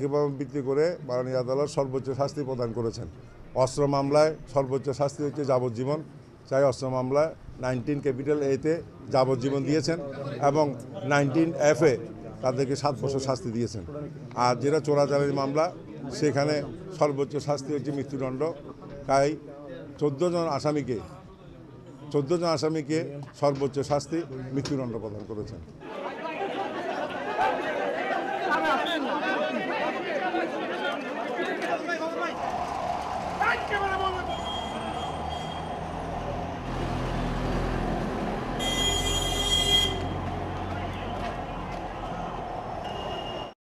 গীবত ভিত্তি করে মাননীয় আদালত সর্বোচ্চ শাস্তি প্রদান করেছেন। অস্ত্র মামলায় সর্বোচ্চ শাস্তি হচ্ছে যাবজ্জীবন, চাই অস্ত্র মামলায় 19 ক্যাপিটাল A-তে যাবজ্জীবন দিয়েছেন এবং 19F-এ তাদেরকে 7 বছর শাস্তি দিয়েছেন। আর যেটা চোরাচালানি মামলা সেখানে সর্বোচ্চ শাস্তি হচ্ছে মৃত্যুদণ্ড। তাই 14 জন আসামিকে সর্বোচ্চ শাস্তি মৃত্যুদণ্ড প্রদান করেছেন। Come on, come on, come on.